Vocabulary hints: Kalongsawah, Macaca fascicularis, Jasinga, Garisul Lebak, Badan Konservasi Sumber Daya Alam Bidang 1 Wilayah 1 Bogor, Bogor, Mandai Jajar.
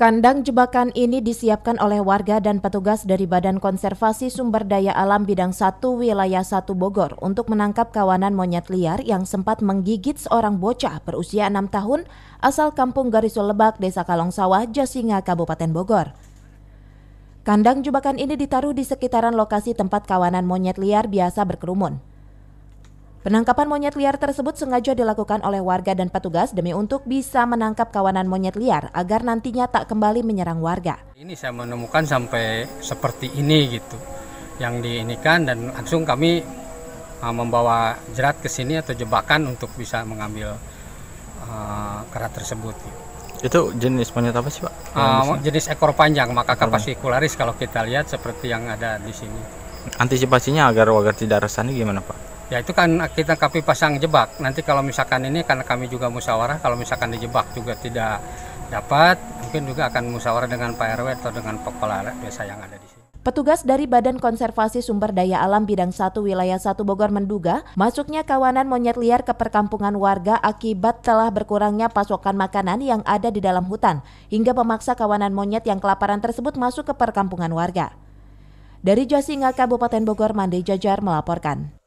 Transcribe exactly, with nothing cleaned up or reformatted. Kandang jebakan ini disiapkan oleh warga dan petugas dari Badan Konservasi Sumber Daya Alam Bidang satu Wilayah satu Bogor untuk menangkap kawanan monyet liar yang sempat menggigit seorang bocah berusia enam tahun asal kampung Garisul Lebak, Desa Kalongsawah, Jasinga, Kabupaten Bogor. Kandang jebakan ini ditaruh di sekitaran lokasi tempat kawanan monyet liar biasa berkerumun. Penangkapan monyet liar tersebut sengaja dilakukan oleh warga dan petugas demi untuk bisa menangkap kawanan monyet liar agar nantinya tak kembali menyerang warga. Ini saya menemukan sampai seperti ini gitu, yang diinikan, dan langsung kami membawa jerat ke sini atau jebakan untuk bisa mengambil uh, kerat tersebut. Itu jenis monyet apa sih, Pak? Uh, jenis ekor panjang, Macaca fascicularis kalau kita lihat seperti yang ada di sini. Antisipasinya agar warga tidak resahnya gimana, Pak? Ya itu kan kita kapi pasang jebak, nanti kalau misalkan ini karena kami juga musyawarah, kalau misalkan dijebak juga tidak dapat, mungkin juga akan musyawarah dengan Pak R W atau dengan kepala desa yang ada di sini. Petugas dari Badan Konservasi Sumber Daya Alam Bidang satu Wilayah satu Bogor menduga masuknya kawanan monyet liar ke perkampungan warga akibat telah berkurangnya pasokan makanan yang ada di dalam hutan, hingga memaksa kawanan monyet yang kelaparan tersebut masuk ke perkampungan warga. Dari Jasinga, Kabupaten Bogor, Mandai Jajar melaporkan.